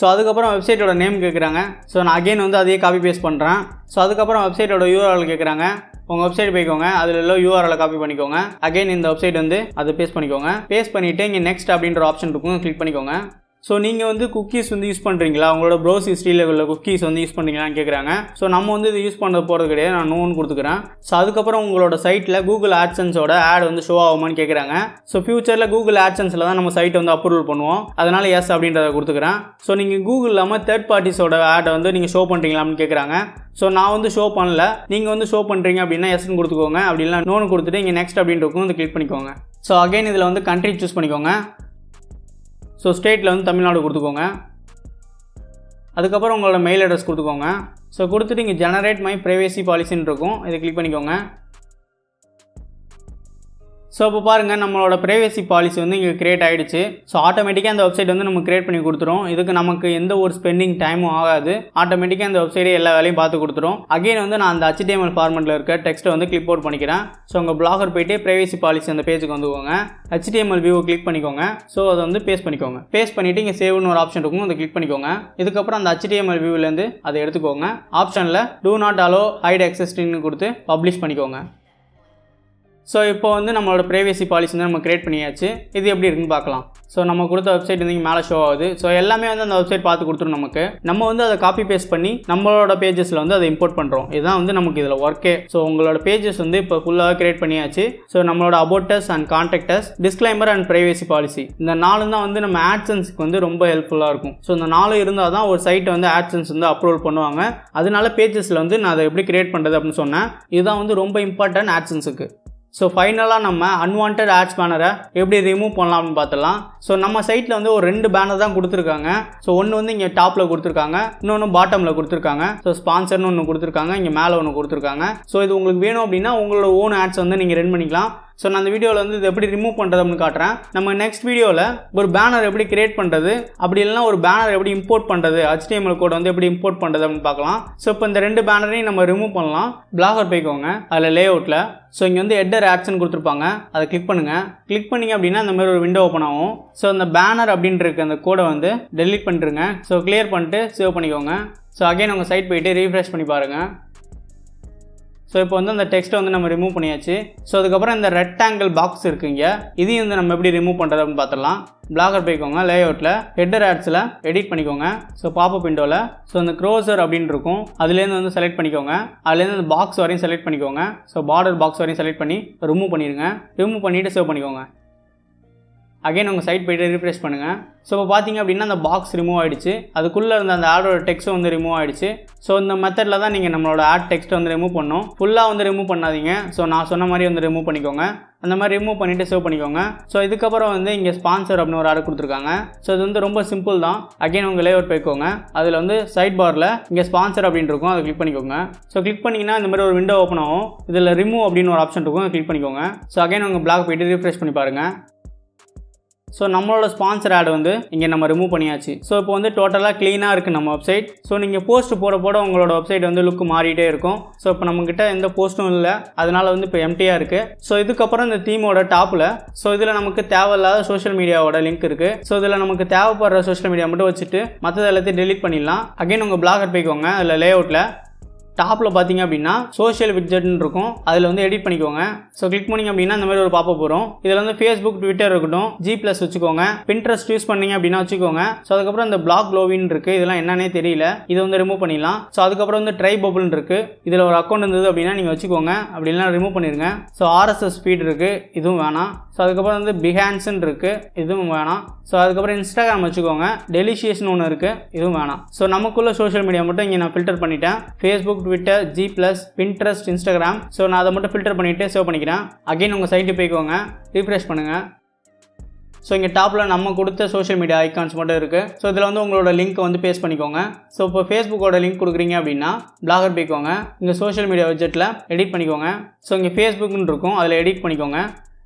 ஸோ அதுக்கப்புறம் வெப்சைட்டோட நேம் கேட்குறாங்க. ஸோ நான் அகெயின் வந்து அதையே காப்பி பேஸ்ட் பண்ணுறேன். ஸோ அதுக்கப்புறம் வெப்சைட்டோட யூஆர்எல் கேட்குறாங்க. உங்கள் வெப்சைட் போய்க்கோங்க, அதில் உள்ள யூஆர்எல்லை காப்பி பண்ணிக்கோங்க. அகெயின் இந்த வெப்சைட் வந்து அதை பேஸ்ட் பண்ணிக்கோங்க. பேஸ்ட் பண்ணிவிட்டு இங்கே நெக்ஸ்ட் அப்படின்ற ஆப்ஷன் இருக்கும், கிளிக் பண்ணிக்கோங்க. ஸோ நீங்கள் வந்து குக்கீஸ் வந்து யூஸ் பண்ணுறீங்களா, உங்களோட ப்ரௌஸ் ஹிஸ்ட்ரியில் உள்ள குக்கீஸ் வந்து யூஸ் பண்ணுறீங்களான்னு கேட்குறாங்க. ஸோ நம்ம வந்து இது யூஸ் பண்ணுறது போகிறது கிடையாது, நான் நோன்னு கொடுத்துக்கிறேன். ஸோ அதுக்கப்புறம் உங்களோட சைட்டில் கூகுள் ஆட்சன்ஸோட ஆட் வந்து ஷோ ஆகுமான்னு கேட்குறாங்க. ஸோ ஃபியூச்சரில் கூகுள் ஆட்சன்ஸில் தான் நம்ம சைட்டை வந்து அப்ரூவல் பண்ணுவோம், அதனால் எஸ் அப்படின்றத கொடுத்துக்கிறேன். ஸோ நீங்கள் கூகுள் இல்லாமல் தேர்ட் பார்ட்டிஸோட ஆடை வந்து நீங்கள் ஷோ பண்ணுறீங்களா அப்படின்னு கேட்குறாங்க. ஸோ நான் வந்து ஷோ பண்ணல, நீங்கள் வந்து ஷோ பண்ணுறீங்க அப்படின்னா எஸ்ன்னு கொடுத்துக்கோங்க, அப்படின்னா நோன்னு கொடுத்துட்டு இங்கே நெக்ஸ்ட் அப்படின்னு இருக்கும், வந்து கிளிக் பண்ணிக்கோங்க. ஸோ அகைன் இதில் வந்து கண்ட்ரி சூஸ் பண்ணிக்கோங்க. ஸோ ஸ்டேட்டில் வந்து தமிழ்நாடு கொடுத்துக்கோங்க. அதுக்கப்புறம் உங்களோட மெயில் அட்ரஸ் கொடுத்துக்கோங்க. ஸோ கொடுத்துட்டு இங்கே ஜெனரேட் மை ப்ரைவேசி பாலிசின்னு இருக்கும், இதை கிளிக் பண்ணிக்கோங்க. ஸோ இப்போ பாருங்கள் நம்மளோட ப்ரைவேசி பாலிசி வந்து இங்கே கிரியேட் ஆகிடுச்சு. ஸோ ஆட்டோமேட்டிக்காக அந்த வெப்சைட் வந்து நம்ம கிரியேட் பண்ணி கொடுத்துரும். இதுக்கு நமக்கு எந்த ஒரு ஸ்பெண்டிங் டைமும் ஆகாது, ஆட்டோமேட்டிக்காக அந்த வெப்சைட்டே எல்லா வேலையும் பார்த்து கொடுத்துரும். அகைன் வந்து நான் அந்த ஹெச்டிஎம்எல் ஃபார்மெட்டில் இருக்க டெக்ஸ்ட்டை வந்து கிளிப் அவுட் பண்ணிக்கிறேன். ஸோ உங்கள் பிளாகர் போய்ட்டு ப்ரைவேசி பாலிசி அந்த பேஜுக்கு வந்துக்கோங்க. ஹெச்டிஎம்எல் வியூவை கிளிக் பண்ணிக்கோங்க. ஸோ அதை வந்து பேஸ்ட் பண்ணிக்கோங்க. பேஸ்ட் பண்ணிவிட்டு இங்கே சேவ்னு ஒரு ஆப்ஷன் இருக்கும், அதை கிளிக் பண்ணிக்கோங்க. இதுக்கப்புறம் அந்த ஹெச்டிஎம்எல் வியூவிலேருந்து அதை எடுத்துக்கோங்க. ஆப்ஷனில் டூ நாட் அலோ ஹைட் எக்ஸஸ்டிங்னு கொடுத்து பப்ளிஷ் பண்ணிக்கோங்க. ஸோ இப்போ வந்து நம்மளோட ப்ரைவேசி பாலிசி வந்து நம்ம கிரியேட் பண்ணியாச்சு. இது எப்படி இருக்குன்னு பார்க்கலாம். ஸோ நம்ம கொடுத்த வெப்சைட் வந்து மேலே ஷோ ஆகுது. ஸோ எல்லாமே வந்து அந்த வெப்சைட் பார்த்து கொடுத்துரும். நமக்கு நம்ம வந்து அதை காப்பி பேஸ்ட் பண்ணி நம்மளோட பேஜஸில் வந்து அதை இம்போர்ட் பண்ணுறோம். இதுதான் வந்து நமக்கு இதில் ஒர்க்கே. ஸோ உங்களோட பேஜஸ் வந்து இப்போ ஃபுல்லாக கிரியேட் பண்ணியாச்சு. ஸோ நம்மளோட about us and contact us, disclaimer and privacy policy, இந்த நாலு தான் வந்து நம்ம ஆட்சன்ஸுக்கு வந்து ரொம்ப ஹெல்ப்ஃபுல்லாக இருக்கும். ஸோ இந்த நாலு இருந்தால் தான் ஒரு சைட்டை வந்து ஆட்சன்ஸ் வந்து அப்ரூவல் பண்ணுவாங்க. அதனால பேஜஸில் வந்து நான் அதை எப்படி கிரியேட் பண்ணுறது அப்படின்னு சொன்னேன். இதுதான் வந்து ரொம்ப இம்பார்ட்டன்ட் ஆட்சன்ஸுக்கு. ஸோ ஃபைனலாக நம்ம அன்வான்ட் ஆட்ஸ் பேனரை எப்படி ரிமூவ் பண்ணலாம் அப்படின்னு பார்த்துலாம். ஸோ நம்ம சைட்டில் வந்து ஒரு ரெண்டு பேனர் தான் கொடுத்துருக்காங்க. ஸோ ஒன்று வந்து இங்கே டாப்பில் கொடுத்துருக்காங்க, இன்னொன்று பாட்டமில் கொடுத்துருக்காங்க. ஸோ ஸ்பான்சர்னு ஒன்று கொடுத்துருக்காங்க, இங்கே மேலே ஒன்று கொடுத்துருக்காங்க. ஸோ இது உங்களுக்கு வேணும் அப்படின்னா உங்களோட ஓன் ஆட்ஸ் வந்து நீங்கள் ரன் பண்ணிக்கலாம். So, நான் இந்த வீடியோல வந்து இத எப்படி ரிமூவ் பண்றது அப்படினு காட்றேன். நம்ம நெக்ஸ்ட் வீடியோல ஒரு பேனர் எப்படி கிரியேட் பண்றது, அப்படி இல்லனா ஒரு பேனர் எப்படி இம்போர்ட் பண்றது, H T M L code வந்து எப்படி இம்போர்ட் பண்றது அப்படினு பார்க்கலாம். சோ இப்போ இந்த ரெண்டு பேனரையும் நம்ம ரிமூவ் பண்ணலாம். Blogger போய்க்கோங்க. அதுல லேஅவுட்ல So, you can click the header action. Click on it. Click on it. We window open. So, the banner the code delete. So, clear it. Save it. So, again, on the site refresh. So, now the text we remove. So, the rectangle box. This we remove. Blogger போய்க்கோங்க layoutல header ads-ல edit பண்ணிக்கோங்க சோ pop-up window-ல சோ அந்த cursor அப்படிን இருக்கும் அதுல இருந்து வந்து select பண்ணிக்கோங்க அதுல இருந்து அந்த box வரையும் select பண்ணிக்கோங்க சோ border box வரையும் select பண்ணி remove பண்ணிருங்க remove பண்ணிட்டு save பண்ணிக்கோங்க again உங்க site page-ஐ refresh பண்ணுங்க சோ இப்ப பாத்தீங்க அப்படினா அந்த box remove ஆயிடுச்சு அதுக்குள்ள இருந்த அந்த ad-ஓட text வந்து remove ஆயிடுச்சு சோ இந்த மெத்தட்ல தான் நீங்க நம்மளோட ad text வந்து remove பண்ணனும் full-ஆ வந்து remove பண்ணாதீங்க சோ நான் சொன்ன மாதிரி வந்து remove பண்ணிக்கோங்க அந்த மாதிரி ரிமூவ் பண்ணிட்டு சேவ் பண்ணிக்கோங்க சோ இதுக்கு அப்புறம் வந்து இங்க ஸ்பான்சர் அப்படின ஒரு ஆட் கொடுத்திருக்காங்க சோ இது வந்து ரொம்ப சிம்பிள் தான் அகைன் உங்க லேஅவுட் போய்க்கோங்க அதுல வந்து சைடு பார்ல இங்க ஸ்பான்சர் அப்படிን இருக்கும் அத கிளிக் பண்ணிக்கோங்க சோ கிளிக் பண்ணீங்கனா இந்த மாதிரி ஒரு விண்டோ ஓபன் ஆகும் இதுல ரிமூவ் அப்படின ஒரு ஆப்ஷன் இருக்கும் அத கிளிக் பண்ணிக்கோங்க சோ அகைன் உங்க பிளாக் போய் ரிஃப்ரெஷ் பண்ணி பாருங்க So, நம்மளோட ஸ்பான்சர் ஆட் வந்து இங்க நம்ம ரிமூவ் பண்ணியாச்சு சோ இப்போ வந்து டோட்டலா க்ளீனா இருக்கு நம்ம வெப்சைட் சோ நீங்க போஸ்ட் போட போட உங்களோட வெப்சைட் வந்து லுக் மாறிட்டே இருக்கும் சோ இப்போ நம்மகிட்ட எந்த போஸ்டும் இல்ல அதனால வந்து இப்போ எம்டியா இருக்கு சோ இதுக்கு அப்புறம் இந்த தீமோட டாப்ல சோ இதுல நமக்கு தேவையில்லாத சோஷியல் மீடியாவோட லிங்க் இருக்கு சோ இதுல நமக்கு தேவைப்படுற சோஷியல் மீடியா மட்டும் வச்சிட்டு மத்தத எல்லாத்தையும் delete பண்ணிடலாம் அகைன் உங்க பிளாகர் போய்க்கோங்க அதுல லேஅவுட்ல டாப்ல பாத்தீங்க அப்படினா சோஷியல் widget ன்னு இருக்கும் அதுல வந்து எடிட் பண்ணிக்கோங்க சோ கிளிக் பண்ணீங்க அப்படினா இந்த மாதிரி ஒரு பாப்பப் வரும் இதுல வந்து Facebook Twitter இருக்கட்டும் G+ வெச்சுக்கோங்க Pinterest யூஸ் பண்ணீங்க அப்படினா வெச்சுக்கோங்க சோ அதுக்கு அப்புறம் இந்த blog glowin இருக்கு இதெல்லாம் என்னன்னே தெரியல இத வந்து ரிமூவ் பண்ணிடலாம் சோ அதுக்கு அப்புறம் வந்து try bubble இருக்கு இதுல ஒரு அக்கவுண்ட் இருந்தது அப்படினா நீங்க வெச்சுக்கோங்க அப்படி இல்லனா ரிமூவ் பண்ணிருங்க so R S S feed இருக்கு இதுவும் வேணாம் சோ அதுக்கு அப்புறம் வந்து Behance ன்னு இருக்கு இதுவும் வேணாம் சோ அதுக்கு அப்புறம் Instagram வெச்சுக்கோங்க Delicious ன்னு ஒன்னு இருக்கு இதுவும் வேணாம் சோ நமக்குள்ள சோஷியல் மீடியா மட்டும் இங்க நான் ஃபில்டர் பண்ணிட்டேன் Facebook Twitter, G+, Pinterest, Instagram so நான் அதை மட்டும் ஃபில்டர் பண்ணிட்டு சேவ் பண்ணிக்கிறேன் அகைன் உங்க சைட் போய்க்கோங்க ரிஃப்ரெஷ் பண்ணுங்க சோ இங்க டாப்ல நம்ம கொடுத்த சோஷியல் மீடியா ஐகான்ஸ் மட்டும் இருக்கு சோ இதல வந்து உங்களோட லிங்க் வந்து பேஸ்ட் பண்ணிக்கோங்க சோ இப்போ Facebook ஓட லிங்க் கொடுக்குறீங்க அப்படினா Blogger போய்க்கோங்க இங்க சோஷியல் மீடியா widgetல எடிட் பண்ணிக்கோங்க சோ இங்க Facebook ன்னு இருக்கும் அதுல எடிட் பண்ணிக்கோங்க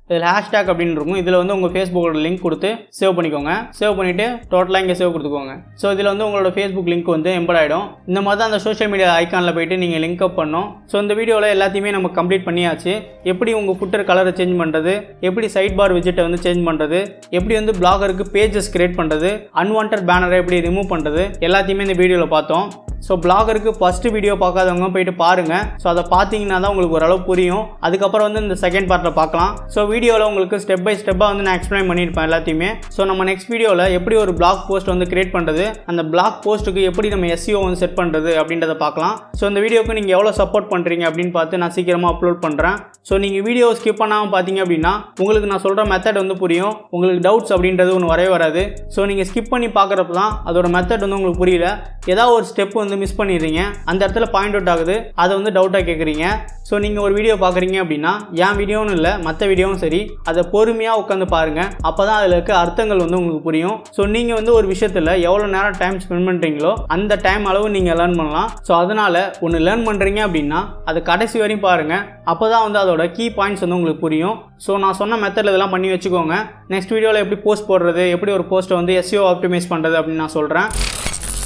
இதுல ஹேஷ்டேக் அப்படினு இருக்கும் இதுல வந்து உங்க Facebook ஓட லிங்க் கொடுத்து சேவ் பண்ணிக்கோங்க சேவ் பண்ணிட்டு டோட்டலா இங்க சேவ் கொடுத்துக்கோங்க சோ இதுல வந்து உங்களோட Facebook லிங்க் வந்து எம்பெட் ஆயிடும் இந்த மாதிரி அந்த சோஷியல் மீடியா ஐகான்ல போய்ட்டு நீங்க லிங்க் அப் பண்ணனும் சோ இந்த வீடியோல எல்லாத்தையுமே நம்ம கம்ப்ளீட் பண்ணியாச்சு எப்படி உங்க footer கலரை சேஞ்ச் பண்றது எப்படி சைடு பார் widget வந்து சேஞ்ச் பண்றது எப்படி வந்து Blogger-க்கு pages கிரியேட் பண்றது unwanted banner-ஐ எப்படி ரிமூவ் பண்றது எல்லாத்தையுமே இந்த வீடியோல பார்த்தோம் சோ Blogger-க்கு first வீடியோ பார்க்காதவங்க போய்ட்டு பாருங்க சோ அத பாத்தீங்கன்னா தான் உங்களுக்கு ஒரு அளவு புரியும் அதுக்கு அப்புறம் வந்து இந்த செகண்ட் பார்ட்ல பார்க்கலாம் so Video la ungalku step by step ah vandu na explain pannirpen ellathiyume so nama next video la eppadi or blog post vandu create pandrathu and the blog post ku eppadi nama S E O vandu set pandrathu abindratha paakalam so indha video ku neenga evlo support pandringa abindin paathu na seekirama upload pandren so neenga video skip pannama pathinga abindina ungalku na solra method vandu puriyum ungalku doubts abindrathu onu varave varadhu so neenga skip panni paakrappa dhaan adoda method vandu ungalku puriyala edha or step vandu miss pannirringa and edathila point out agudhu adha vandu doubt ah kekringa so neenga or video paakringa abindina ya video nu illa matha video சரி அத பொறுமையா உட்கார்ந்து பாருங்க அப்பதான் அதுல இருக்க அர்த்தங்கள் வந்து உங்களுக்கு புரியும் சோ நீங்க வந்து ஒரு விஷயத்துல எவ்வளவு நேரம் டைம் ஸ்பெண்ட் பண்றீங்களோ அந்த டைம் அளவு நீங்க லேர்ன் பண்ணலாம் சோ அதனால ஒன்னு லேர்ன் பண்றீங்க அப்படினா அது கடைசி வரையும் பாருங்க அப்பதான் வந்து அதோட கீ பாயிண்ட்ஸ் வந்து உங்களுக்கு புரியும் சோ நான் சொன்ன மெத்தட்ல இதெல்லாம் பண்ணி வெச்சுக்கோங்க நெக்ஸ்ட் வீடியோல எப்படி போஸ்ட் போடுறது எப்படி ஒரு போஸ்ட் வந்து S E O ஆப்டிமைஸ் பண்றது அப்படி நான் சொல்றேன்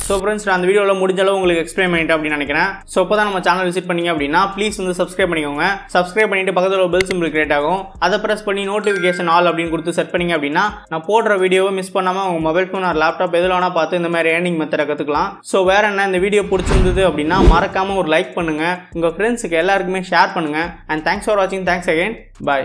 So friends, நான் அந்த வீடியோல முடிஞ்ச அளவு உங்களுக்கு எக்ஸ்பிளைன் பண்ணிட்டேன் அப்படி நினைக்கிறேன். சோ இப்போதான் நம்ம சேனல் விசிட் பண்ணீங்க அப்படினா ப்ளீஸ் வந்து Subscribe பண்ணிக்கோங்க. Subscribe பண்ணிட்டு பக்கத்துல ஒரு bell symbol கிரியேட் ஆகும். அத பிரஸ் பண்ணி notification all அப்படினு கொடுத்து செட் பண்ணீங்க அப்படினா நான் போடுற வீடியோவை மிஸ் பண்ணாம உங்க மொபைல் ஃபோன் ஆர் லேப்டாப் எதுலனா பார்த்து இந்த மாதிரி earning method கத்துக்கலாம். சோ வேற என்ன இந்த வீடியோ பிடிச்சிருந்தது அப்படினா மறக்காம ஒரு லைக் பண்ணுங்க. உங்க फ्रेंड्सக்கு எல்லாருக்குமே ஷேர் பண்ணுங்க. And thanks for watching. Thanks again. Bye.